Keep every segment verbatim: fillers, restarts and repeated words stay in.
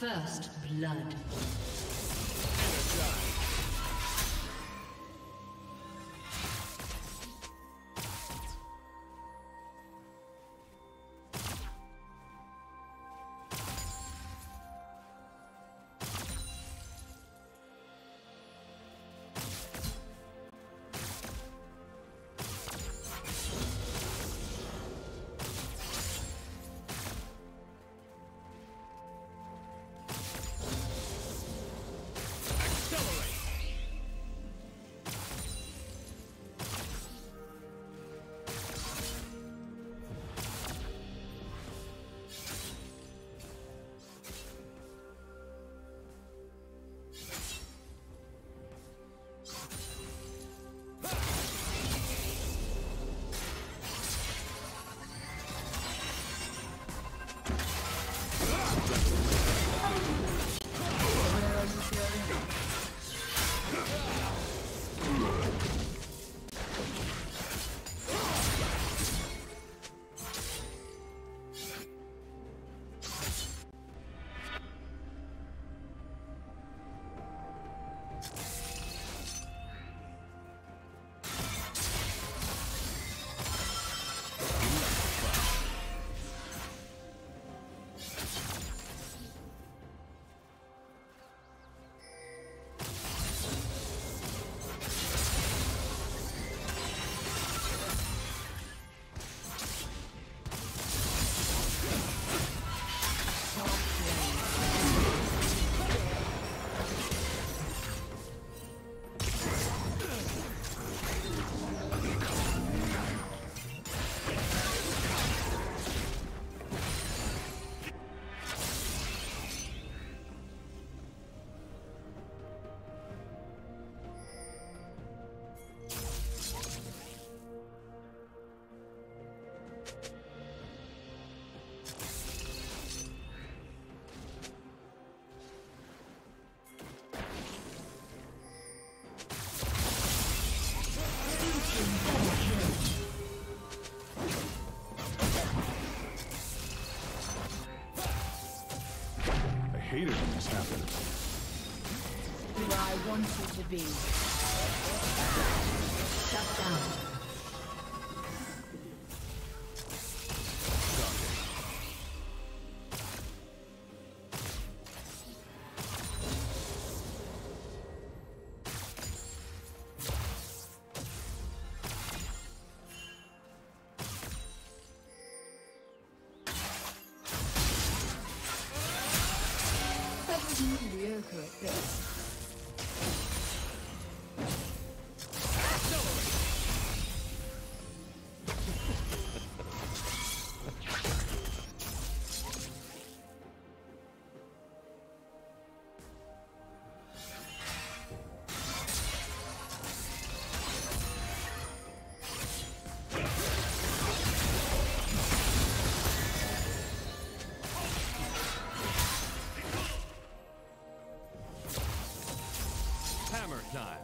First blood. I hated when this happened. Who I wanted to be. Shut down. Time.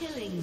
Killing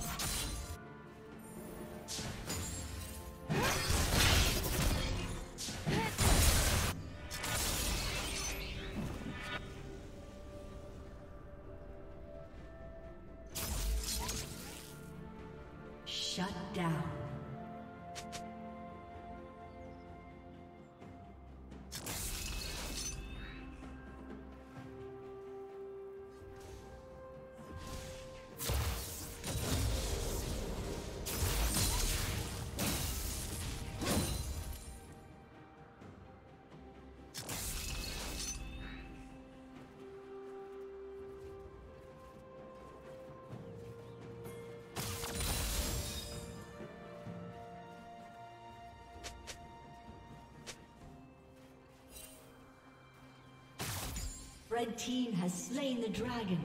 Red team has slain the dragon.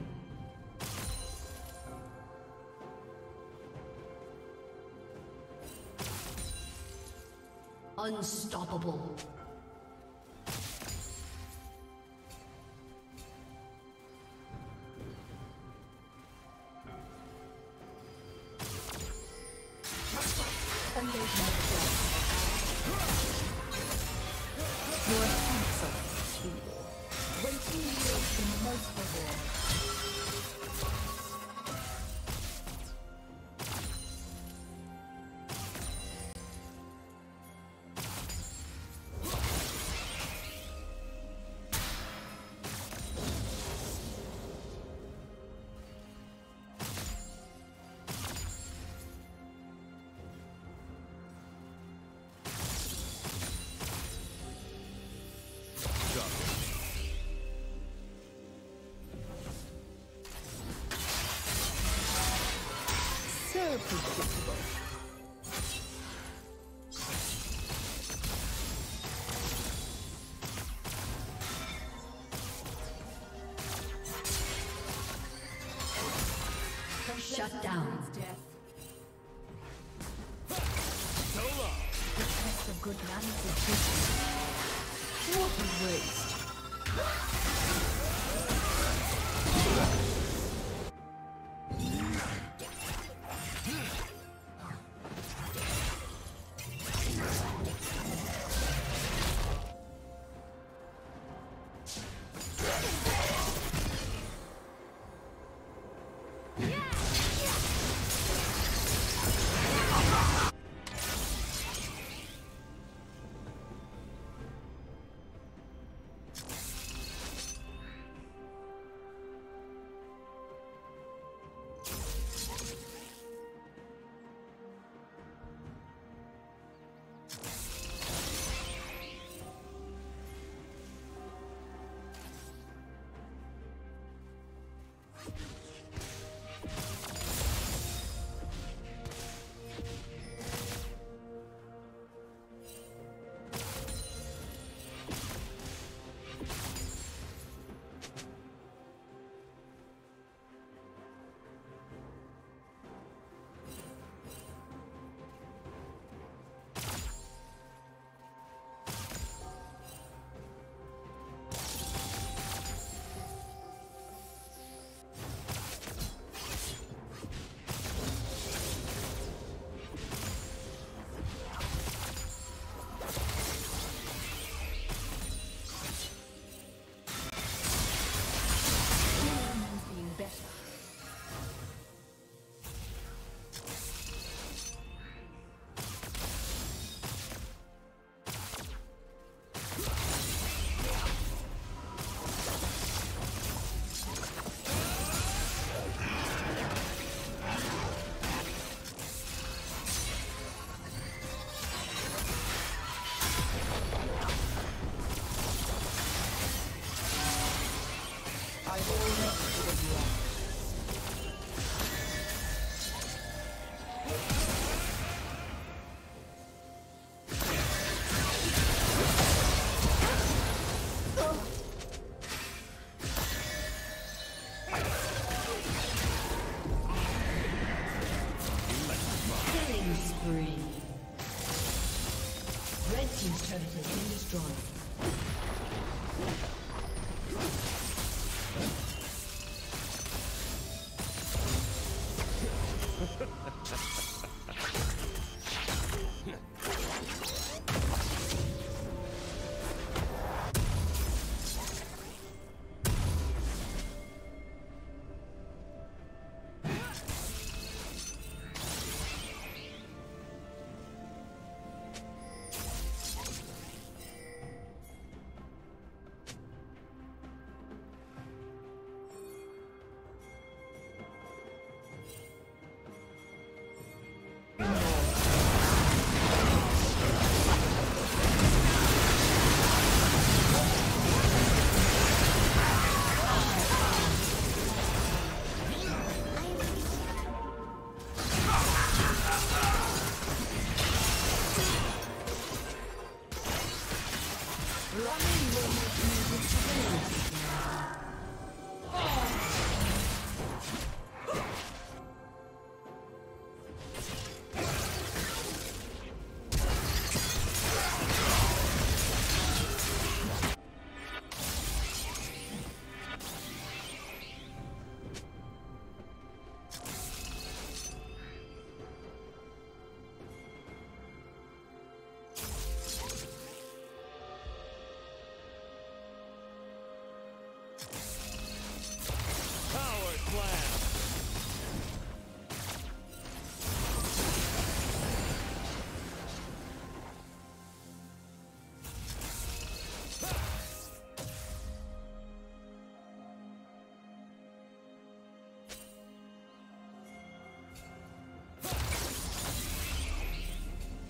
Unstoppable. Shut down. Death. So long. The test of good manners is different. What a waste.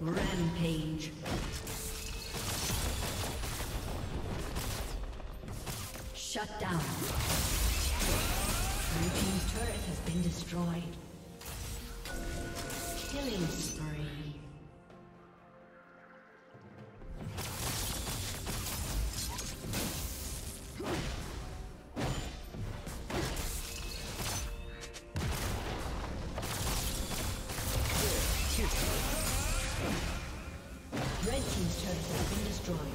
Rampage. Shut down. Blue team's turret has been destroyed. Killing spree. Red team's turret has been destroyed.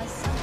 I saw